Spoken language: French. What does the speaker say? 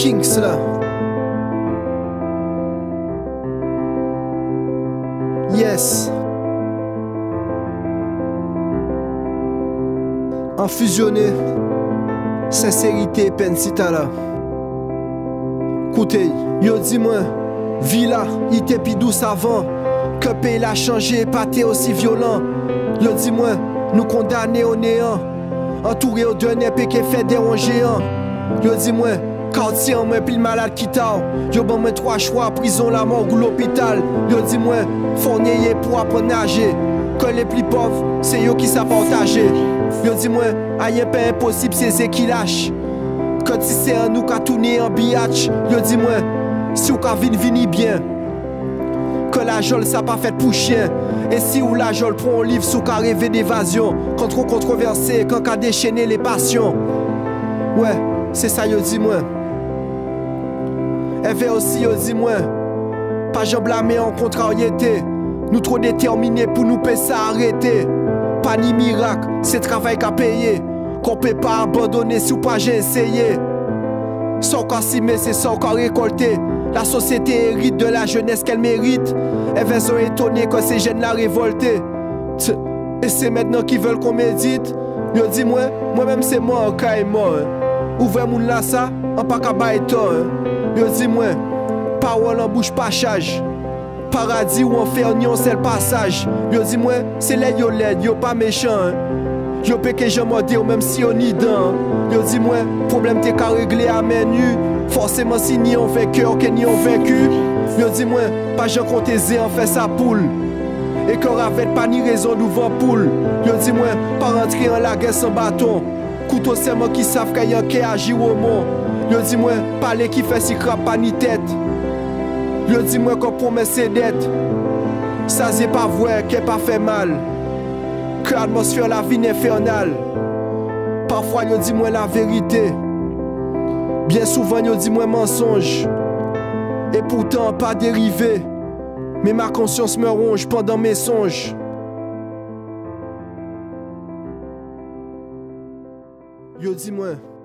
Kings là. Yes. Infusionné. Sincérité pensita là. Koutey, yo di mwen, vi la, ite pi dous avant. Que pays l'a changé, pas t'es aussi violent. Yo di mwen, nous condamnés au néant. Entouré au dernier péqué fait déranger. Yo di mwen, quartier en moins pile malade qui t'a. Yo bon moins trois choix, prison, la mort ou l'hôpital. Yo di mwen, fournier pour apprendre nager. Que les plus pauvres, c'est yo qui sa partagé. Yo di mwen, aïe pas impossible, c'est ce qui lâche. Que si c'est un nous qu'a tourné en biatch. Yo di mwen, si ou qu'a vini bien. Que la jol ça pas fait pour chien. Et si ou la jol prend un livre sous qu'a rêvé d'évasion. Quand trop controversé, quand qu'a déchaîné les passions. Ouais, c'est ça yo di mwen. Et fait aussi yo di mwen, pas j'en blâmer en contrariété. Nous trop déterminés pour nous payer ça arrêter. Pas ni miracle, c'est travail qu'a payé. Qu'on peut pas abandonner si ou pas j'ai essayé. Sans qu'à cimer, c'est sans qu'à récolter. La société hérite de la jeunesse qu'elle mérite. Elles sont étonnées quand ces jeunes la révoltés. Et c'est maintenant qu'ils veulent qu'on médite. Yo di mwen, moi-même c'est moi en cas et mort. Ouvrez moun la ça, en pas qu'à baïtor. Yo di mwen, parole en bouche pas chage. Paradis ou enfer ni on sait le passage. Yo di mwen, c'est les yo l'aide, yo pas méchant. Yo péqué je m'en dis même si on y d'un. Yo di mwen, problème t'es qu'à régler à main nue. Forcément si ni on vaincu, ok ni on vaincu. Yo di mwen, pas j'en compte zé en fait sa poule. Et qu'on ravette pas ni raison d'ouvrir poule. Yo di mwen, pas rentrer en la guerre sans bâton. Couteau seulement qui savent qu'il y a qui agit au monde. Yo di mwen, parler qui fait si crape pas ni tête. Yo di mwen qu'on promet ses dettes. Ça c'est pas vrai, qu'est pas fait mal. Que l'atmosphère la vie infernale. Parfois yo di mwen la vérité. Bien souvent yo di mwen mensonge. Et pourtant pas dérivé. Mais ma conscience me ronge pendant mes songes. Yo di mwen.